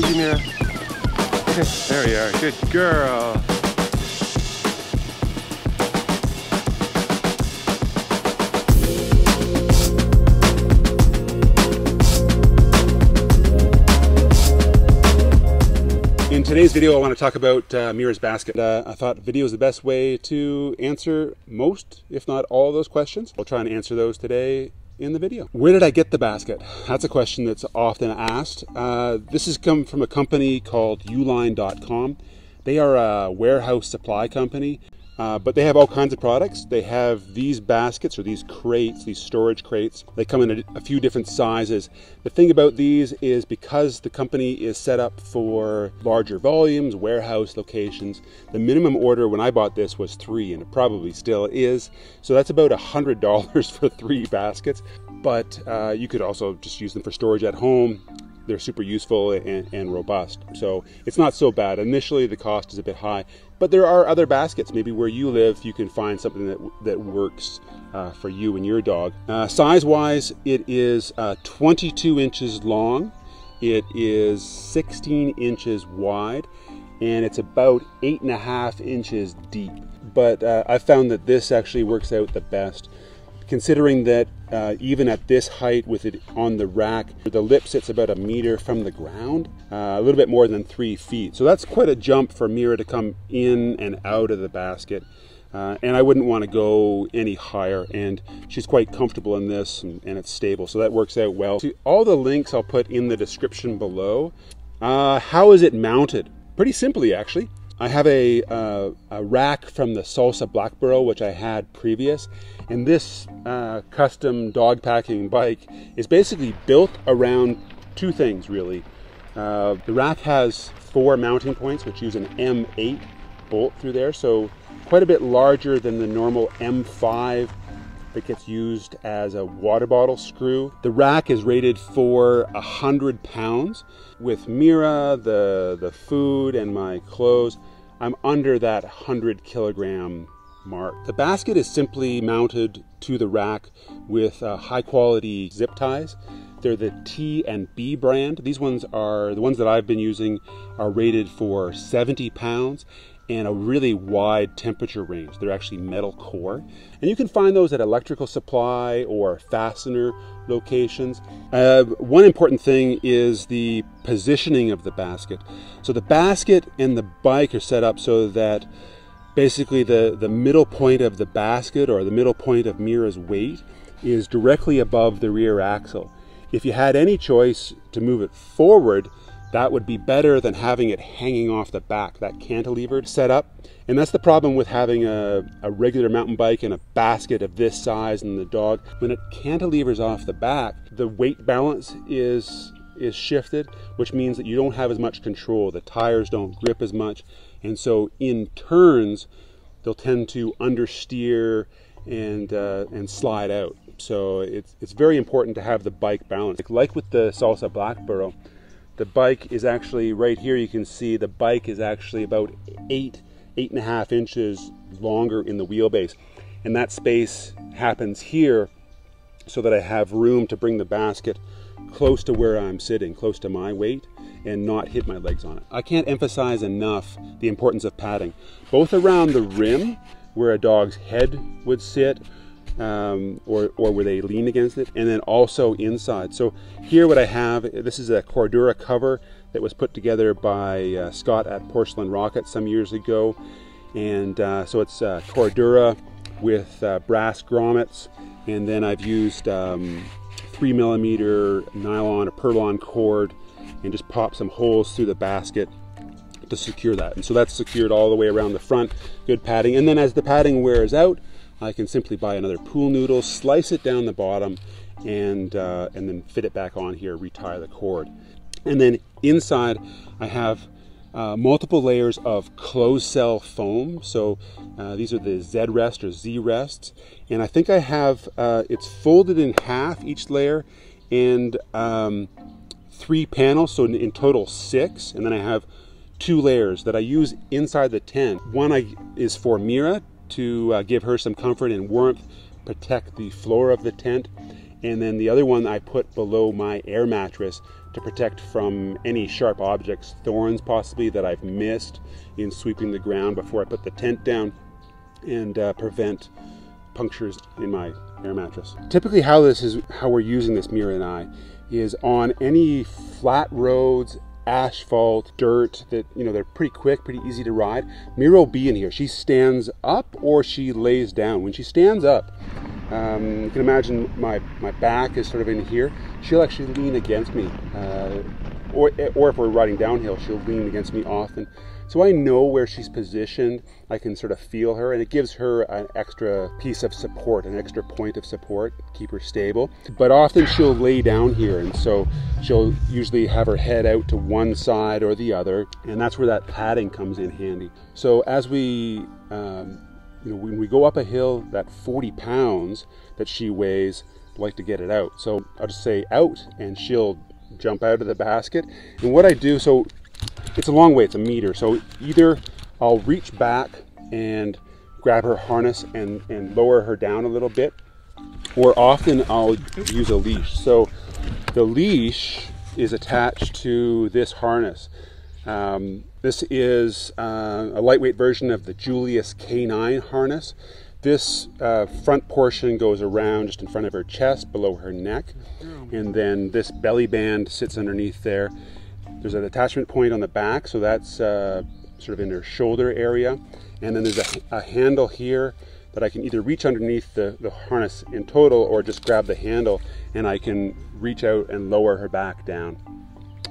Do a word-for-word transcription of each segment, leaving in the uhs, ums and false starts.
need you, Mira. There you are, good girl. In today's video, I want to talk about uh, Mira's basket. Uh, I thought video is the best way to answer most, if not all, of those questions. I'll try and answer those today in the video. Where did I get the basket? That's a question that's often asked. Uh, this has come from a company called uline dot com. They are a warehouse supply company, uh, but they have all kinds of products. They have these baskets or these crates, these storage crates. They come in a, a few different sizes. The thing about these is because the company is set up for larger volumes, warehouse locations, the minimum order when I bought this was three, and it probably still is. So that's about one hundred dollars for three baskets. But uh, you could also just use them for storage at home. They're super useful and, and robust. So it's not so bad. Initially, the cost is a bit high, but there are other baskets. Maybe where you live, you can find something that, that works uh, for you and your dog. Uh, Size-wise, it is uh, twenty-two inches long. It is sixteen inches wide, and it's about eight and a half inches deep. But uh, I found that this actually works out the best, considering that uh, even at this height with it on the rack, the lip sits about a meter from the ground, uh, a little bit more than three feet. So that's quite a jump for Mira to come in and out of the basket. Uh, and I wouldn't want to go any higher, and she's quite comfortable in this, and, and it's stable. So that works out well. So all the links I'll put in the description below. Uh, how is it mounted? Pretty simply, actually. I have a, uh, a rack from the Salsa Blackboro, which I had previous, and this uh, custom dog packing bike is basically built around two things, really. Uh, the rack has four mounting points, which use an M eight bolt through there, so quite a bit larger than the normal M five that gets used as a water bottle screw. The rack is rated for one hundred pounds. With Mira, the, the food, and my clothes, I'm under that one hundred kilogram mark. The basket is simply mounted to the rack with uh, high quality zip ties. They're the T and B brand. These ones are, the ones that I've been using are rated for seventy pounds and a really wide temperature range. They're actually metal core. And you can find those at electrical supply or fastener locations. Uh, one important thing is the positioning of the basket. So the basket and the bike are set up so that basically the, the middle point of the basket or the middle point of Mira's weight is directly above the rear axle. If you had any choice to move it forward, that would be better than having it hanging off the back, that cantilevered setup. And that's the problem with having a, a regular mountain bike and a basket of this size and the dog. When it cantilevers off the back, the weight balance is, is shifted, which means that you don't have as much control. The tires don't grip as much. And so in turns, they'll tend to understeer and, uh, and slide out. So it's, it's very important to have the bike balance. Like with the Salsa Blackboro, the bike is actually, right here you can see the bike is actually about eight, eight and a half inches longer in the wheelbase. And that space happens here so that I have room to bring the basket close to where I'm sitting, close to my weight, and not hit my legs on it. I can't emphasize enough the importance of padding, both around the rim where a dog's head would sit, Um, or, or where they lean against it, and then also inside. So here what I have, this is a Cordura cover that was put together by uh, Scott at Porcelain Rocket some years ago. And uh, so it's uh, Cordura with uh, brass grommets, and then I've used um, three millimeter nylon or Perlon cord and just pop some holes through the basket to secure that. And so that's secured all the way around the front, good padding. And then as the padding wears out, I can simply buy another pool noodle, slice it down the bottom, and, uh, and then fit it back on here, retie the cord. And then inside, I have uh, multiple layers of closed cell foam. So uh, these are the Z rest or Z rests. And I think I have, uh, it's folded in half each layer, and um, three panels, so in, in total six. And then I have two layers that I use inside the tent. One I, is for Mira, to uh, give her some comfort and warmth, protect the floor of the tent. And then the other one I put below my air mattress to protect from any sharp objects, thorns possibly that I've missed in sweeping the ground before I put the tent down, and uh, prevent punctures in my air mattress. Typically how this is, how we're using this, Mira and I, is on any flat roads, asphalt, dirt, that, you know, they're pretty quick, pretty easy to ride. Mira will be in here. She stands up or she lays down. When she stands up, um, you can imagine my, my back is sort of in here. She'll actually lean against me. Uh, or, or if we're riding downhill, she'll lean against me often. So I know where she's positioned. I can sort of feel her, and it gives her an extra piece of support, an extra point of support, keep her stable. But often she'll lay down here, and so she'll usually have her head out to one side or the other, and that's where that padding comes in handy. So as we, um, you know, when we go up a hill, that forty pounds that she weighs, I'd like to get it out. So I'll just say out, and she'll jump out of the basket. And what I do, so it's a long way, it's a meter, so either I'll reach back and grab her harness and, and lower her down a little bit, or often I'll use a leash. So the leash is attached to this harness. Um, this is uh, a lightweight version of the Julius K nine harness. This uh, front portion goes around just in front of her chest, below her neck, and then this belly band sits underneath there. There's an attachment point on the back, so that's uh, sort of in her shoulder area. And then there's a, a handle here that I can either reach underneath the, the harness in total, or just grab the handle and I can reach out and lower her back down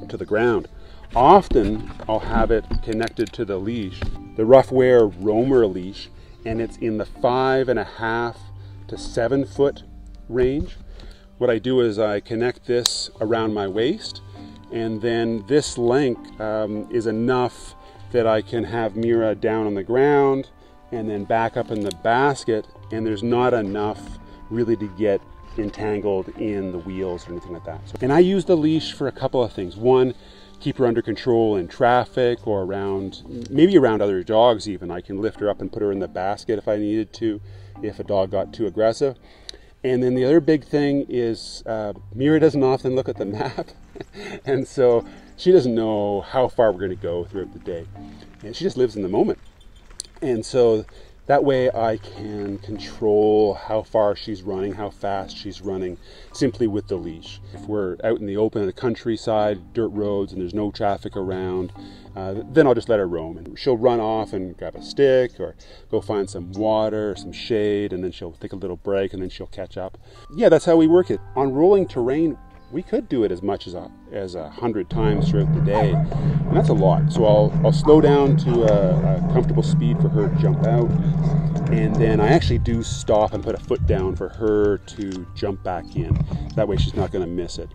to the ground. Often I'll have it connected to the leash, the Ruffwear Roamer leash, and it's in the five and a half to seven foot range. What I do is I connect this around my waist, and then this length um, is enough that I can have Mira down on the ground and then back up in the basket, and there's not enough really to get entangled in the wheels or anything like that. So, and I use the leash for a couple of things. One, keep her under control in traffic or around, maybe around other dogs even. I can lift her up and put her in the basket if I needed to, if a dog got too aggressive. And then the other big thing is uh, Mira doesn't often look at the map, and so she doesn't know how far we're going to go throughout the day, and she just lives in the moment. And so that way I can control how far she's running, how fast she's running, simply with the leash. If we're out in the open in the countryside, dirt roads, and there's no traffic around, uh, then I'll just let her roam, and she'll run off and grab a stick or go find some water, some shade, and then she'll take a little break and then she'll catch up. Yeah, that's how we work it. On rolling terrain, we could do it as much as a, as a hundred times throughout the day, and that's a lot. So I'll, I'll slow down to a, a comfortable speed for her to jump out, and then I actually do stop and put a foot down for her to jump back in. That way she's not going to miss it.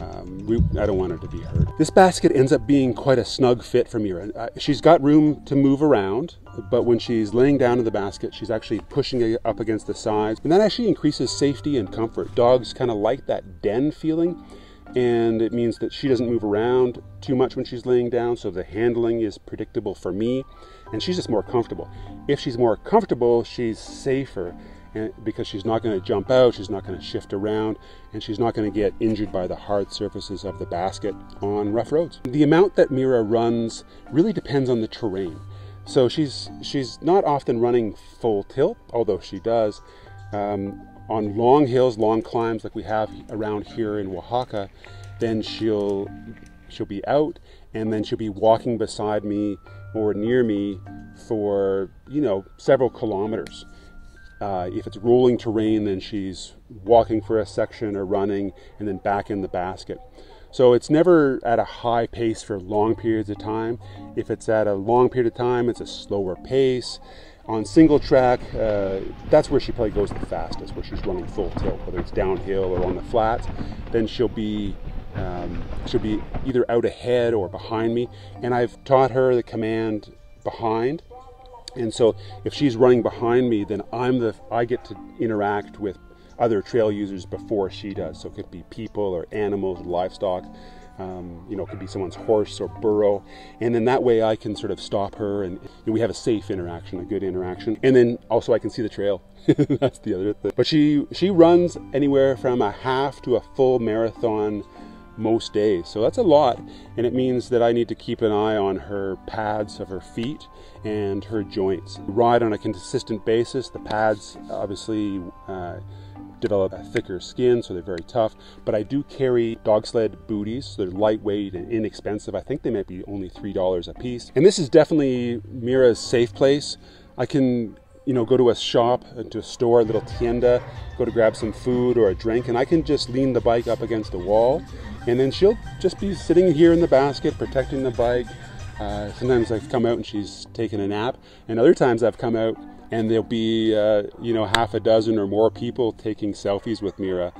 Um, we, I don't want her to be hurt. This basket ends up being quite a snug fit for Mira. Uh, she's got room to move around, but when she's laying down in the basket, she's actually pushing up against the sides, and that actually increases safety and comfort. Dogs kind of like that den feeling, and it means that she doesn't move around too much when she's laying down, so the handling is predictable for me, and she's just more comfortable. If she's more comfortable, she's safer, and because she's not going to jump out, she's not going to shift around, and she's not going to get injured by the hard surfaces of the basket on rough roads. The amount that Mira runs really depends on the terrain. So she's, she's not often running full tilt, although she does. Um, on long hills, long climbs like we have around here in Oaxaca, then she'll, she'll be out, and then she'll be walking beside me or near me for, you know, several kilometers. Uh, if it's rolling terrain, then she's walking for a section or running and then back in the basket. So it's never at a high pace for long periods of time. If it's at a long period of time, it's a slower pace. On single track, uh, that's where she probably goes the fastest, where she's running full tilt, whether it's downhill or on the flats. Then she'll be, um, she'll be either out ahead or behind me. And I've taught her the command behind. And so if she's running behind me, then I'm the, I get to interact with other trail users before she does. So it could be people or animals or livestock, um, you know, it could be someone's horse or burro. And then that way I can sort of stop her, and, and we have a safe interaction, a good interaction. And then also I can see the trail. That's the other thing. But she, she runs anywhere from a half to a full marathon most days. So that's a lot, and it means that I need to keep an eye on her pads of her feet and her joints. Ride on a consistent basis. The pads obviously uh, develop a thicker skin, so they're very tough, but I do carry dog sled booties, so they're lightweight and inexpensive. I think they might be only three dollars a piece, and this is definitely Mira's safe place. I can, you know, go to a shop, to a store, a little tienda, go to grab some food or a drink, and I can just lean the bike up against the wall, and then she'll just be sitting here in the basket protecting the bike. Uh, sometimes I've come out and she's taken a nap, and other times I've come out and there'll be uh, you know, half a dozen or more people taking selfies with Mira.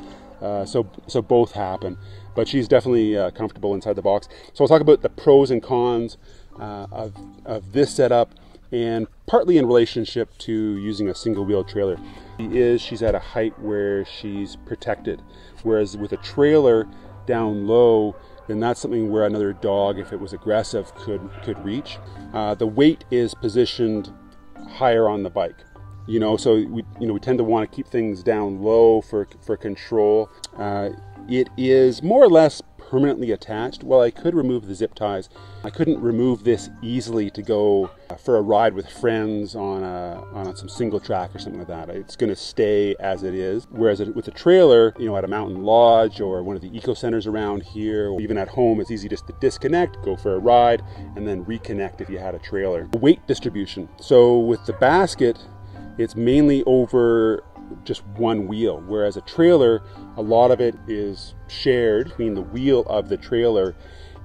Uh, so, so both happen, but she's definitely uh, comfortable inside the box. So I'll talk about the pros and cons uh, of, of this setup, and partly in relationship to using a single wheel trailer. She is, she's at a height where she's protected. Whereas with a trailer down low, then that's something where another dog, if it was aggressive, could, could reach. Uh, the weight is positioned higher on the bike. You know, so we, you know, we tend to want to keep things down low for, for control. Uh, it is more or less permanently attached. Well, I could remove the zip ties. I couldn't remove this easily to go for a ride with friends on a, on some single track or something like that. It's going to stay as it is. Whereas with a trailer, you know, at a mountain lodge or one of the eco centers around here, or even at home, it's easy just to disconnect, go for a ride, and then reconnect if you had a trailer. Weight distribution. So with the basket, it's mainly over just one wheel, whereas a trailer, a lot of it is shared between the wheel of the trailer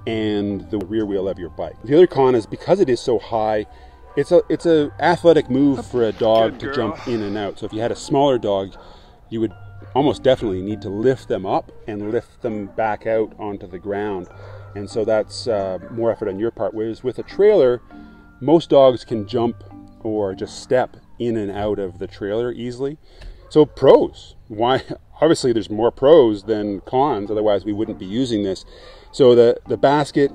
and the rear wheel of your bike. The other con is because it is so high, it's a it's a athletic move for a dog to jump in and out. So if you had a smaller dog, you would almost definitely need to lift them up and lift them back out onto the ground, and so that's uh, more effort on your part. Whereas with a trailer, most dogs can jump or just step in and out of the trailer easily. So pros, why? Obviously there's more pros than cons, otherwise we wouldn't be using this. So the, the basket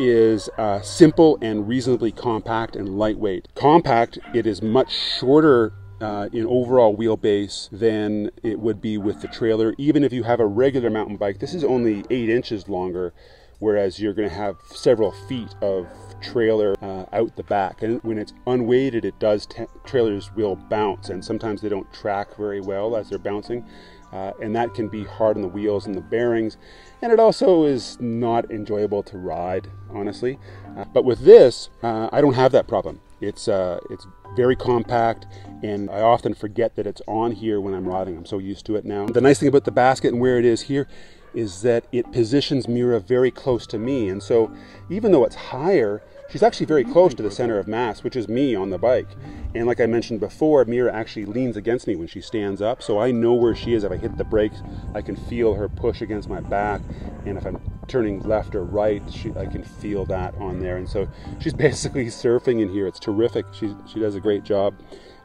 is uh, simple and reasonably compact and lightweight. Compact, it is much shorter uh, in overall wheelbase than it would be with the trailer. Even if you have a regular mountain bike, this is only eight inches longer, whereas you're going to have several feet of trailer uh, out the back. And when it's unweighted, it does, trailers will bounce, and sometimes they don't track very well as they're bouncing, uh, and that can be hard on the wheels and the bearings, and it also is not enjoyable to ride, honestly. Uh, but with this, uh, I don't have that problem. It's, uh, it's very compact, and I often forget that it's on here when I'm riding. I'm so used to it now. The nice thing about the basket and where it is here is that it positions Mira very close to me, and so even though it's higher, she's actually very close to the center of mass, which is me on the bike. And like I mentioned before, Mira actually leans against me when she stands up, so I know where she is. If I hit the brakes, I can feel her push against my back, and if I'm turning left or right, she, I can feel that on there. And so she's basically surfing in here. It's terrific. She, she does a great job.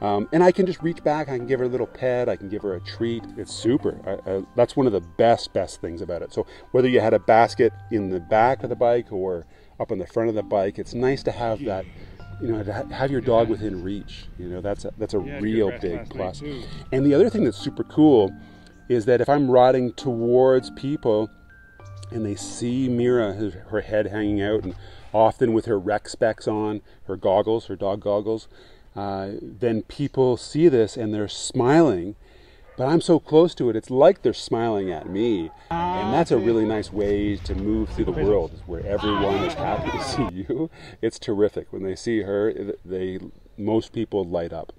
Um, and I can just reach back, I can give her a little pet, I can give her a treat. It's super. I, I, that's one of the best, best things about it. So whether you had a basket in the back of the bike or up in the front of the bike, it's nice to have that, you know, to ha have your dog within reach. You know, that's a, that's a yeah, real big plus. And the other thing that's super cool is that if I'm riding towards people and they see Mira, her, her head hanging out, and often with her rec specs on, her goggles, her dog goggles, Uh, then people see this and they're smiling, but I'm so close to it, it's like they're smiling at me. And that's a really nice way to move through the world, where everyone is happy to see you. It's terrific. When they see her, they most people light up.